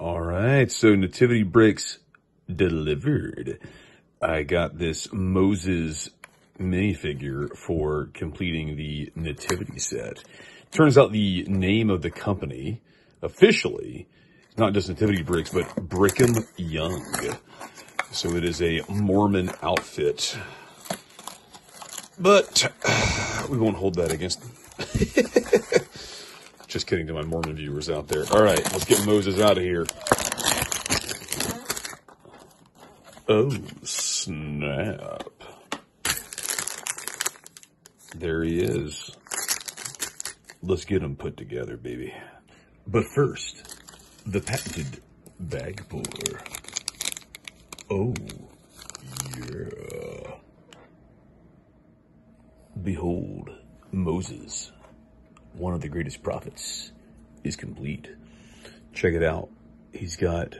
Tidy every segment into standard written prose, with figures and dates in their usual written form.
All right, so Nativity Bricks delivered. I got this Moses minifigure for completing the Nativity set. Turns out the name of the company, officially, is not just Nativity Bricks, but Brigham Young. So it is a Mormon outfit. But we won't hold that against them. Just kidding to my Mormon viewers out there. All right, let's get Moses out of here. Oh, snap. There he is. Let's get him put together, baby. But first, the patented bag puller. Oh, yeah. Behold, Moses, one of the greatest prophets, is complete. Check it out. He's got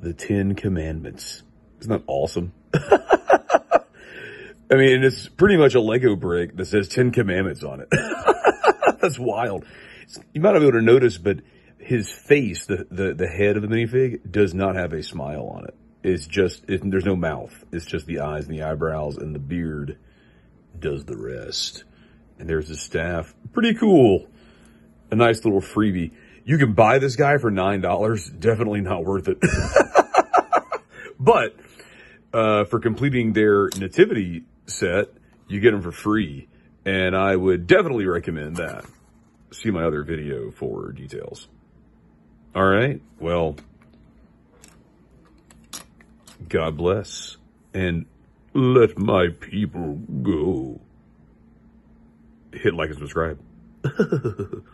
the 10 Commandments. Isn't that awesome? I mean, it's pretty much a Lego brick that says 10 Commandments on it. That's wild. You might not be able to notice, but his face, the head of the minifig, does not have a smile on it. It's just, there's no mouth. It's just the eyes and the eyebrows, and the beard does the rest. And there's his staff. Pretty cool. A nice little freebie. You can buy this guy for $9. Definitely not worth it. But for completing their nativity set, you get them for free. And I would definitely recommend that. See my other video for details. All right. Well, God bless. And let my people go. Hit like and subscribe.